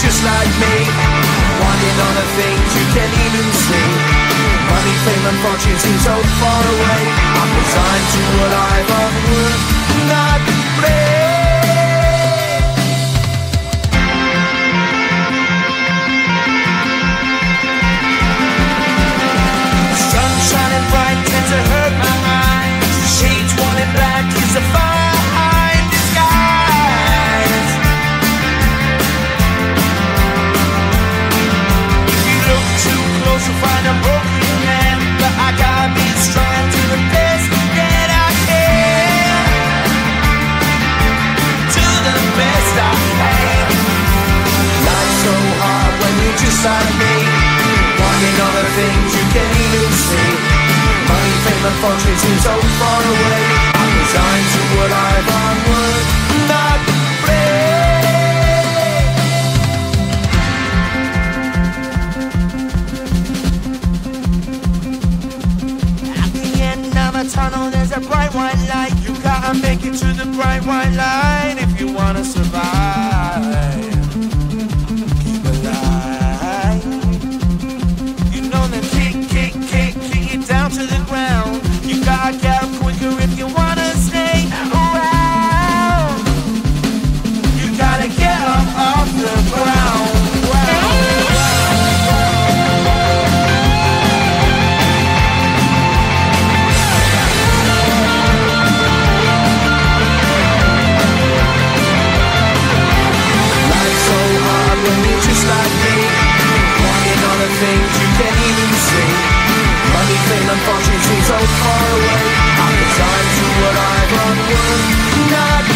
Just like me, wanting on the things you can't even see. Money, fame and fortune seem so far away. I'm resigned to a life of would not play. Sunshine and bright tend to hurt my mind. Shades worn and black is a fire. To find a broken man, but I gotta be strong to the best that I can. To the best I can. Life's so hard when you're just like me, wanting all the things you can't even see. Money, fame and fortune seem so far away. I'm resigned to what I've onward not played. Tunnel, there's a bright white light. You gotta make it to the bright white light if you wanna survive. Keep alive. You know they kick you down to the ground. You gotta get up quicker if you wanna stay around. You gotta get up off the ground. Just like me, wanting all the things you can't even see. Money, fame and fortune seem so far away. I'm resigned to what I've onward not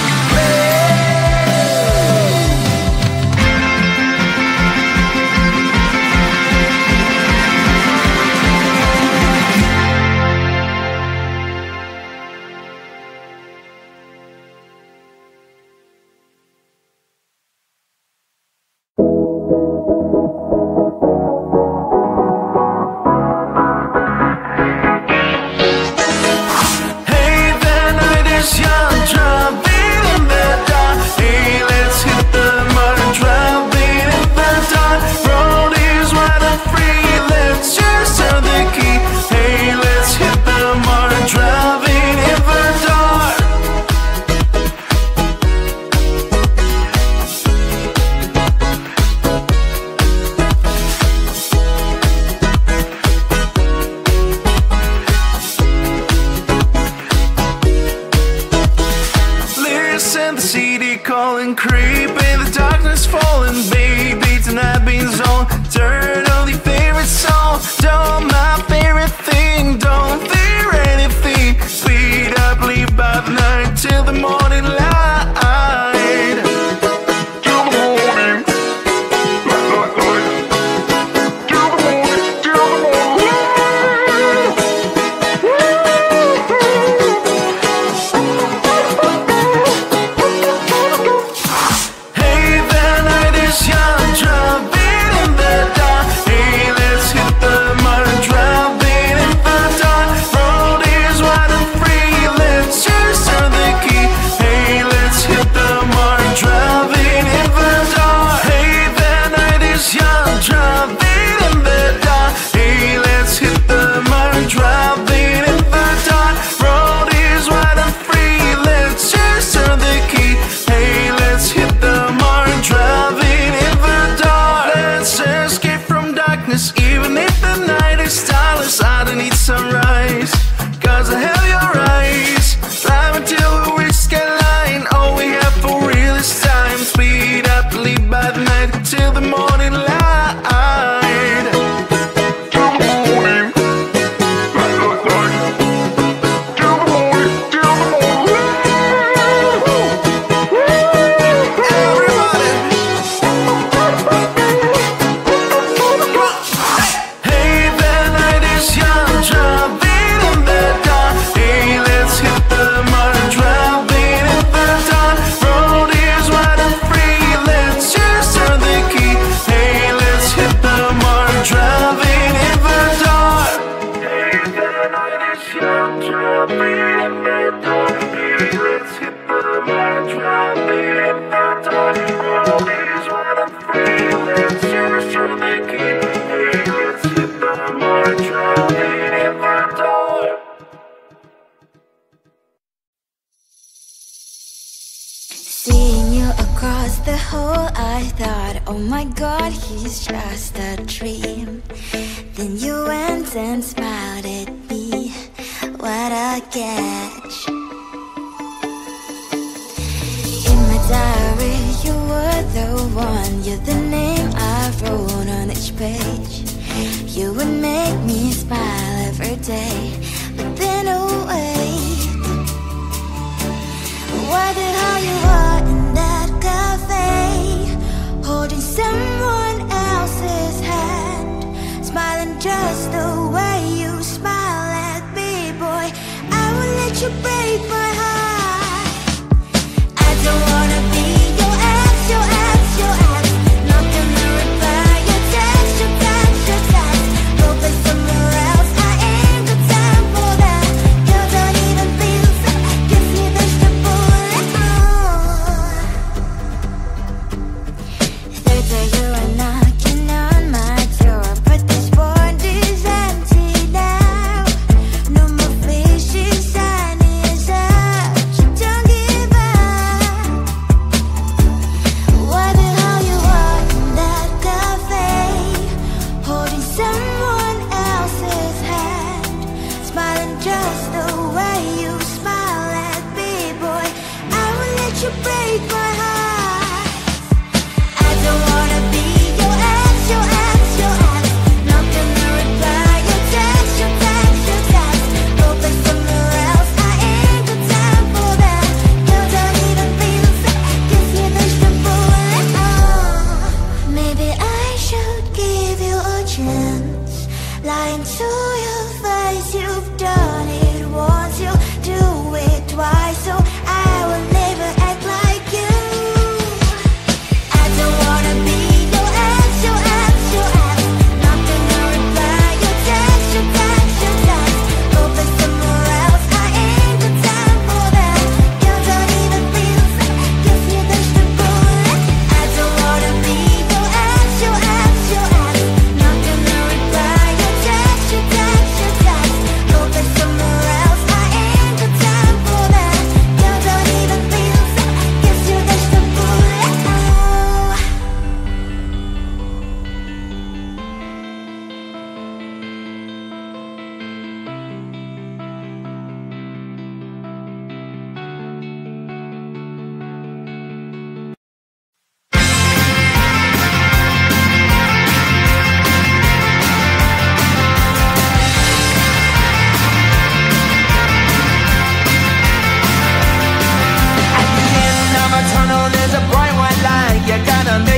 Make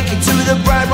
it to the bright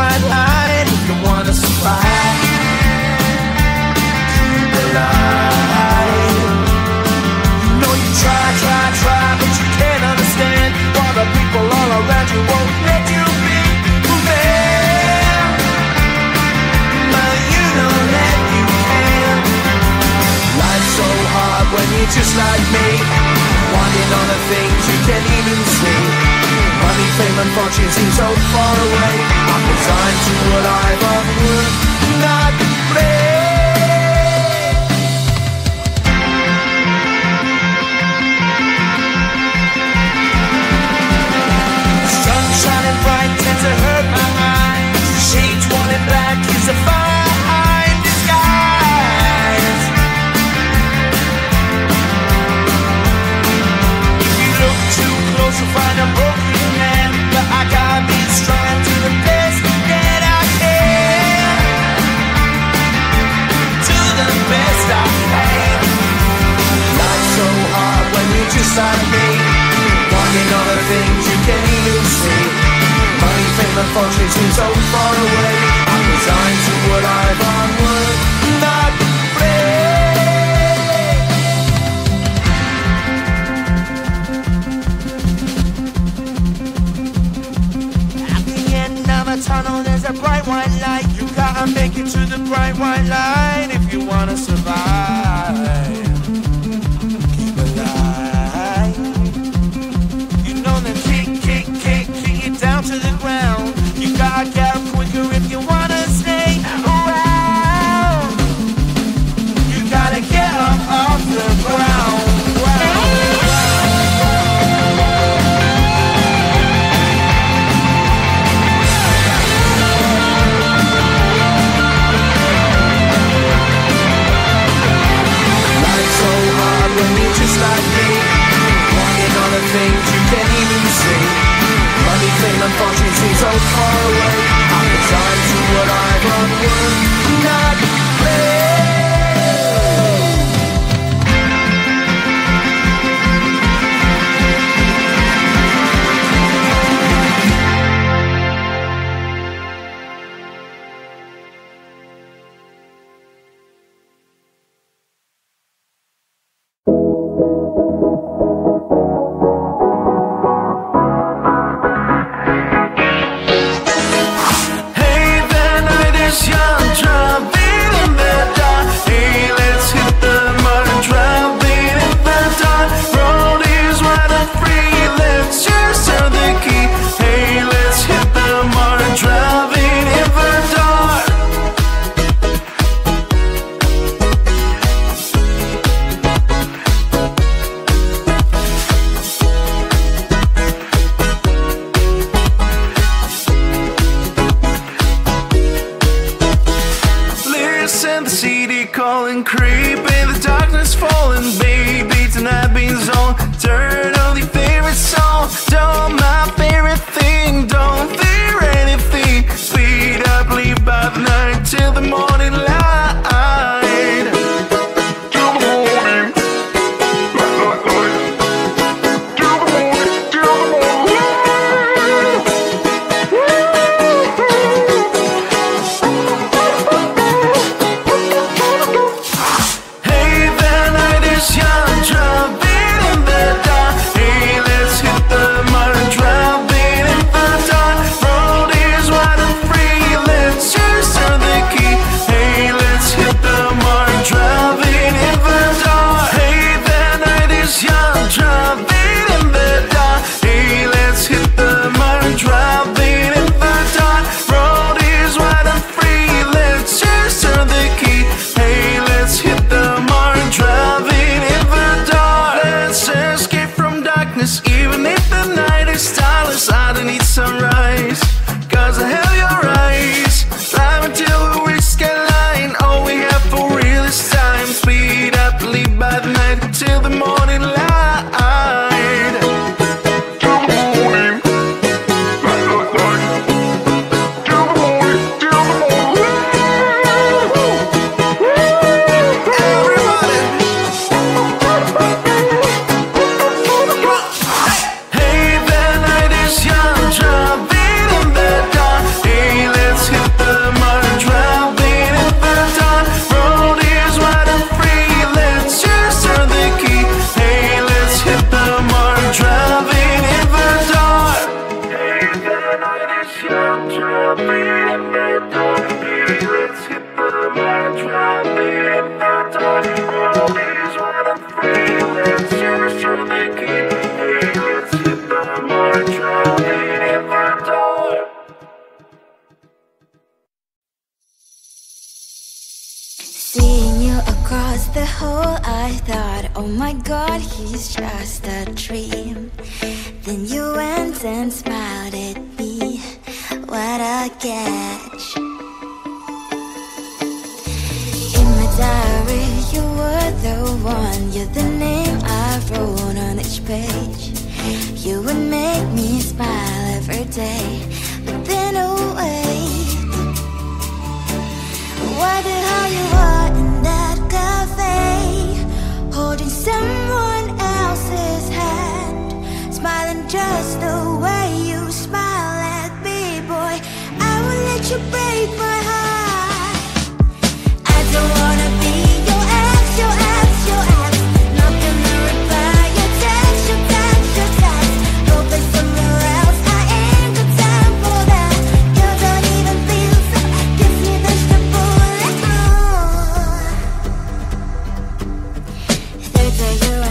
white light if you wanna survive. far away. I'm the time to what I've unlearned. Not